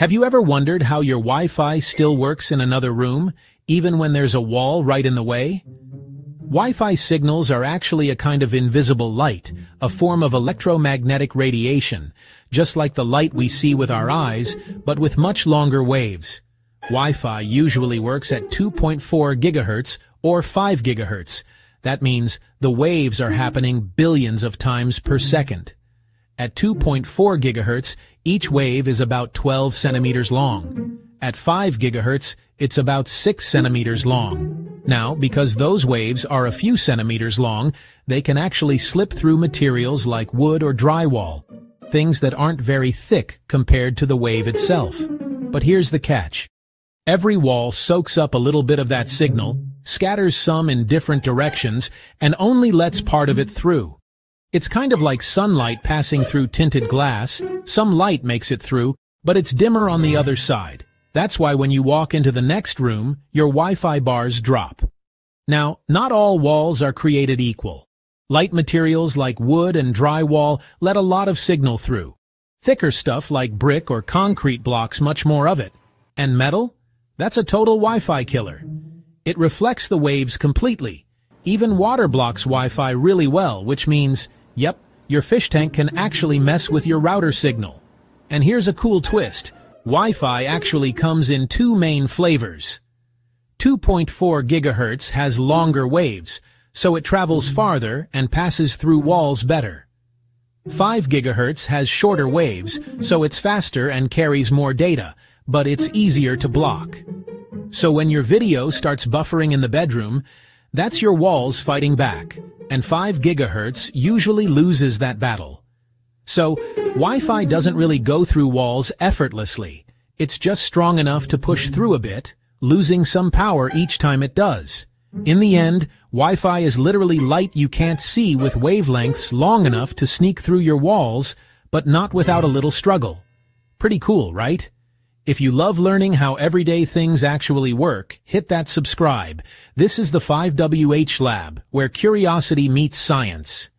Have you ever wondered how your Wi-Fi still works in another room, even when there's a wall right in the way? Wi-Fi signals are actually a kind of invisible light, a form of electromagnetic radiation, just like the light we see with our eyes, but with much longer waves. Wi-Fi usually works at 2.4 gigahertz or 5 gigahertz. That means the waves are happening billions of times per second. At 2.4 gigahertz, each wave is about 12 centimeters long. At 5 gigahertz, it's about 6 centimeters long. Now, because those waves are a few centimeters long, they can actually slip through materials like wood or drywall, things that aren't very thick compared to the wave itself. But here's the catch. Every wall soaks up a little bit of that signal, scatters some in different directions, and only lets part of it through. It's kind of like sunlight passing through tinted glass. Some light makes it through, but it's dimmer on the other side. That's why when you walk into the next room, your Wi-Fi bars drop. Now, not all walls are created equal. Light materials like wood and drywall let a lot of signal through. Thicker stuff like brick or concrete blocks much more of it. And metal? That's a total Wi-Fi killer. It reflects the waves completely. Even water blocks Wi-Fi really well, which means, yep, your fish tank can actually mess with your router signal. And here's a cool twist. Wi-Fi actually comes in two main flavors. 2.4 gigahertz has longer waves, so it travels farther and passes through walls better. 5 gigahertz has shorter waves, so it's faster and carries more data, but it's easier to block. So when your video starts buffering in the bedroom, that's your walls fighting back, and 5 gigahertz usually loses that battle. So, Wi-Fi doesn't really go through walls effortlessly. It's just strong enough to push through a bit, losing some power each time it does. In the end, Wi-Fi is literally light you can't see with wavelengths long enough to sneak through your walls, but not without a little struggle. Pretty cool, right? If you love learning how everyday things actually work, hit that subscribe. This is the 5WH Lab, where curiosity meets science.